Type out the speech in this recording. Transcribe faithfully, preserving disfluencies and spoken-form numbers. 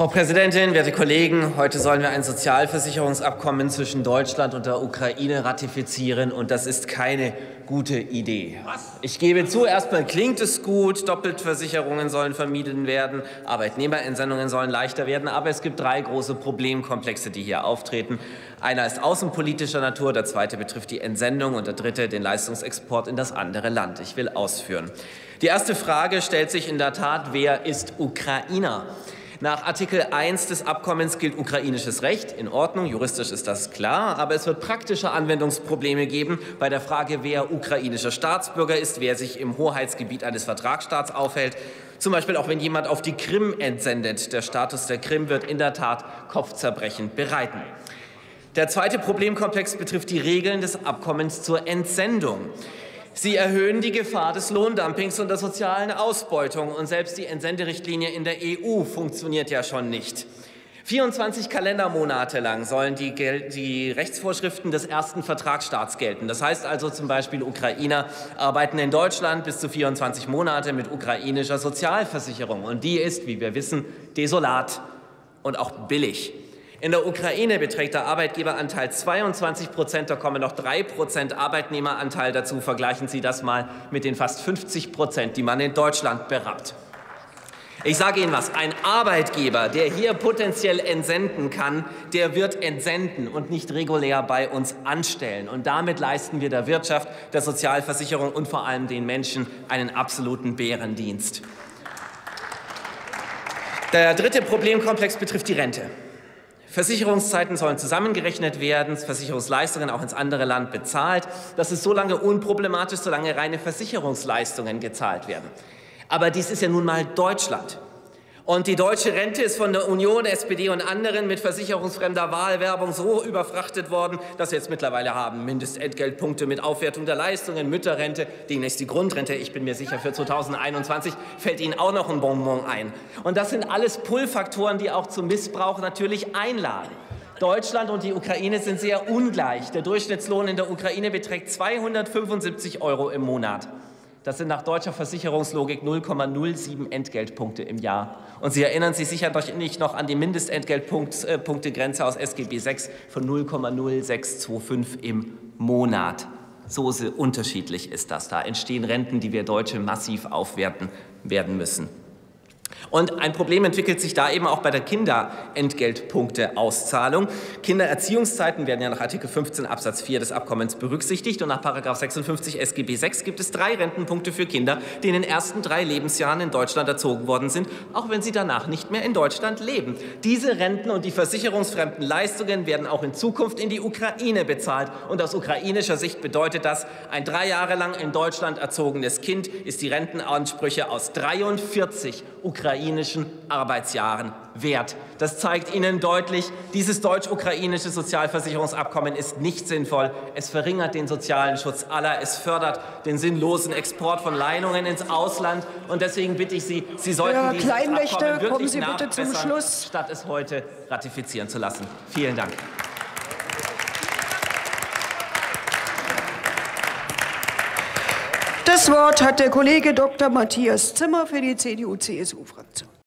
Frau Präsidentin, werte Kollegen! Heute sollen wir ein Sozialversicherungsabkommen zwischen Deutschland und der Ukraine ratifizieren, und das ist keine gute Idee. Was? Ich gebe zu, erstmal klingt es gut, Doppelversicherungen sollen vermieden werden, Arbeitnehmerentsendungen sollen leichter werden, aber es gibt drei große Problemkomplexe, die hier auftreten. Einer ist außenpolitischer Natur, der zweite betrifft die Entsendung und der dritte den Leistungsexport in das andere Land. Ich will ausführen. Die erste Frage stellt sich in der Tat: Wer ist Ukrainer? Nach Artikel eins des Abkommens gilt ukrainisches Recht. In Ordnung, juristisch ist das klar. Aber es wird praktische Anwendungsprobleme geben bei der Frage, wer ukrainischer Staatsbürger ist, wer sich im Hoheitsgebiet eines Vertragsstaats aufhält. Zum Beispiel auch wenn jemand auf die Krim entsendet. Der Status der Krim wird in der Tat Kopfzerbrechen bereiten. Der zweite Problemkomplex betrifft die Regeln des Abkommens zur Entsendung. Sie erhöhen die Gefahr des Lohndumpings und der sozialen Ausbeutung. Und selbst die Entsenderichtlinie in der E U funktioniert ja schon nicht. vierundzwanzig Kalendermonate lang sollen die, die Rechtsvorschriften des ersten Vertragsstaats gelten. Das heißt also zum Beispiel, Ukrainer arbeiten in Deutschland bis zu vierundzwanzig Monate mit ukrainischer Sozialversicherung. Und die ist, wie wir wissen, desolat und auch billig. In der Ukraine beträgt der Arbeitgeberanteil zweiundzwanzig Prozent, da kommen noch drei Prozent Arbeitnehmeranteil dazu. Vergleichen Sie das mal mit den fast fünfzig Prozent, die man in Deutschland berappt. Ich sage Ihnen was, ein Arbeitgeber, der hier potenziell entsenden kann, der wird entsenden und nicht regulär bei uns anstellen. Und damit leisten wir der Wirtschaft, der Sozialversicherung und vor allem den Menschen einen absoluten Bärendienst. Der dritte Problemkomplex betrifft die Rente. Versicherungszeiten sollen zusammengerechnet werden, Versicherungsleistungen auch ins andere Land bezahlt. Das ist so lange unproblematisch, solange reine Versicherungsleistungen gezahlt werden. Aber dies ist ja nun mal Deutschland. Und die deutsche Rente ist von der Union, S P D und anderen mit versicherungsfremder Wahlwerbung so überfrachtet worden, dass wir jetzt mittlerweile haben Mindestentgeltpunkte mit Aufwertung der Leistungen, Mütterrente, demnächst die Grundrente. Ich bin mir sicher, für zweitausendeinundzwanzig fällt Ihnen auch noch ein Bonbon ein. Und das sind alles Pull-Faktoren, die auch zum Missbrauch natürlich einladen. Deutschland und die Ukraine sind sehr ungleich. Der Durchschnittslohn in der Ukraine beträgt zweihundertfünfundsiebzig Euro im Monat. Das sind nach deutscher Versicherungslogik null Komma null sieben Entgeltpunkte im Jahr. Und Sie erinnern sich sicherlich noch an die Mindestentgeltpunktegrenze aus S G B sechs von null Komma null sechs zwei fünf im Monat. So unterschiedlich ist das. Da entstehen Renten, die wir Deutsche massiv aufwerten werden müssen. Und ein Problem entwickelt sich da eben auch bei der Kinderentgeltpunkteauszahlung. Kindererziehungszeiten werden ja nach Artikel fünfzehn Absatz vier des Abkommens berücksichtigt. Und nach Paragraph sechsundfünfzig S G B sechs gibt es drei Rentenpunkte für Kinder, die in den ersten drei Lebensjahren in Deutschland erzogen worden sind, auch wenn sie danach nicht mehr in Deutschland leben. Diese Renten und die versicherungsfremden Leistungen werden auch in Zukunft in die Ukraine bezahlt. Und aus ukrainischer Sicht bedeutet das, ein drei Jahre lang in Deutschland erzogenes Kind ist die Rentenansprüche aus dreiundvierzig ukrainischen Arbeitsjahren wert. Das zeigt Ihnen deutlich, dieses deutsch-ukrainische Sozialversicherungsabkommen ist nicht sinnvoll. Es verringert den sozialen Schutz aller, es fördert den sinnlosen Export von Leistungen ins Ausland. Und deswegen bitte ich Sie, Sie sollten dieses Abkommen wirklich nachbessern, statt es heute ratifizieren zu lassen. Vielen Dank. Das Wort hat der Kollege Doktor Matthias Zimmer für die C D U C S U-Fraktion.